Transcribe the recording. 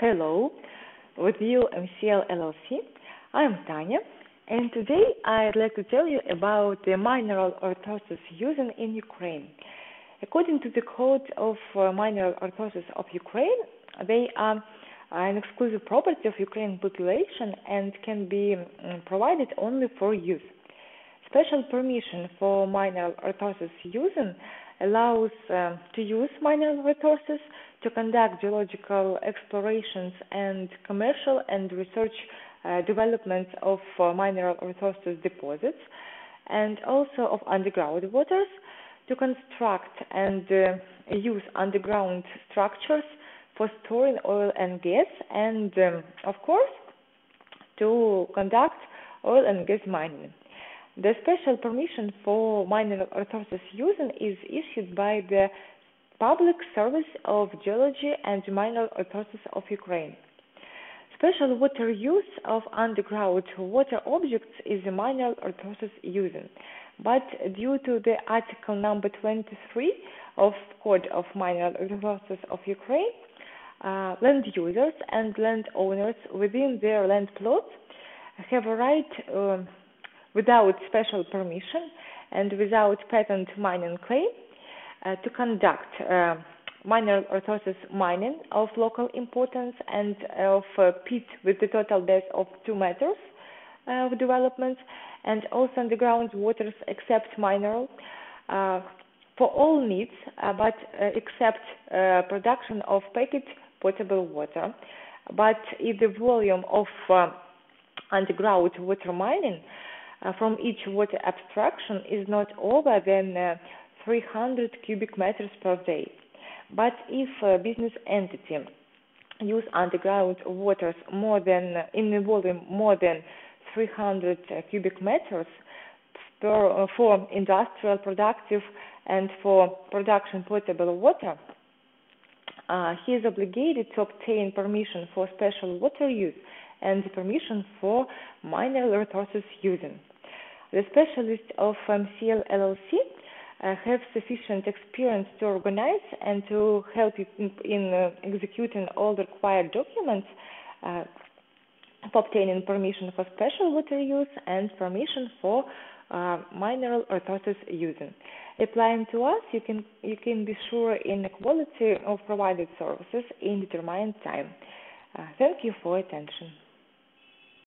Hello, with you MCL LLC. I'm Tanya, and today I'd like to tell you about the mineral resources used in Ukraine. According to the Code of Mineral Resources of Ukraine, they are an exclusive property of Ukrainian population and can be provided only for use. Special permission for mineral resources using allows to use mineral resources to conduct geological explorations and commercial and research development of mineral resources deposits, and also of underground waters, to construct and use underground structures for storing oil and gas, and of course to conduct oil and gas mining. The special permission for mineral resources using is issued by the Public Service of Geology and Mineral Resources of Ukraine. Special water use of underground water objects is mineral resources using, but due to the article number 23 of Code of Mineral Resources of Ukraine, land users and land owners within their land plots have a right without special permission and without patent mining claim to conduct mineral resources mining of local importance and of pit with the total depth of 2 meters of development, and also underground waters except mineral for all needs, but except production of packaged potable water. But if the volume of underground water mining from each water abstraction is not over than 300 cubic meters per day. But if a business entity use underground waters more than in the volume more than 300 cubic meters for industrial productive and for production potable water, he is obligated to obtain permission for special water use and permission for mineral resources using. The specialists of MCL LLC have sufficient experience to organize and to help in executing all the required documents for obtaining permission for special water use and permission for mineral resources using. Applying to us, you can be sure in the quality of provided services in determined time. Thank you for attention.